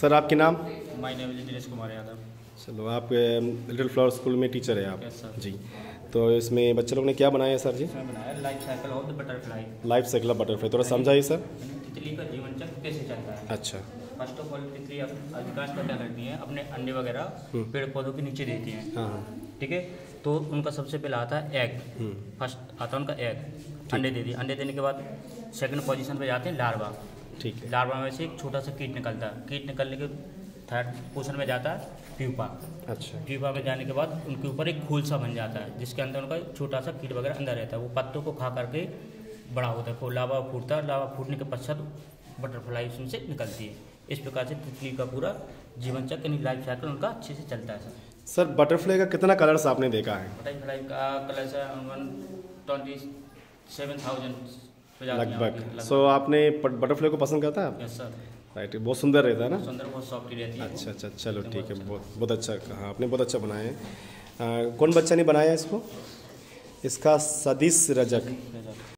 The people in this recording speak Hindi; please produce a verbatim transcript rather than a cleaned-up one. सर आपके नाम? My name is Dinesh Kumar Yadav. चलो, आप लिटिल फ्लावर स्कूल में टीचर है आप? yes, sir. जी, तो इसमें बच्चे लोग ने क्या बनाया है सर? जी बनाया life cycle of the butterfly. Life cycle of butterfly, थोड़ा समझाइए सर। तितली का जीवन चक्र कैसे चलता है? अच्छा, फर्स्ट ऑफ ऑल तितली अधिकांश क्या करती है, अपने अंडे वगैरह पेड़ पौधों के नीचे देती है, ठीक है। तो उनका सबसे पहला आता है एग, फर्स्ट आता है उनका एग, अंडे दे दिए। अंडे देने के बाद सेकंड पोजीशन पे जाते हैं लार्वा, ठीक है। लार्वा में से एक छोटा सा कीट निकलता है, कीट निकलने के थर्ड पोजीशन में जाता है प्यूपा। अच्छा, प्यूपा में जाने के बाद उनके ऊपर एक खोल सा बन जाता है, जिसके अंदर उनका छोटा सा कीट वगैरह अंदर रहता है, वो पत्तों को खा करके बड़ा होता है। लावा फूटता है, लावा फूटने के पश्चात बटरफ्लाई उसमें से निकलती है। इस प्रकार से तितली का पूरा जीवन चक्र यानी लाइफ साइकिल उनका अच्छे से चलता है सर। सर बटरफ्लाई का कितना कलर्स आपने देखा है? बटरफ्लाई का कलर्स है सत्ताईस हज़ार लगभग। सो आपने बटरफ्लाई को पसंद करता है? Yes sir. राइट, बहुत सुंदर रहता है ना? सुंदर, बहुत सॉफ्ट रहती है। अच्छा अच्छा, चलो ठीक है, बहुत बहुत अच्छा। हाँ, आपने बहुत अच्छा बनाया है। कौन बच्चा ने बनाया इसको? इसका सतीश रजक।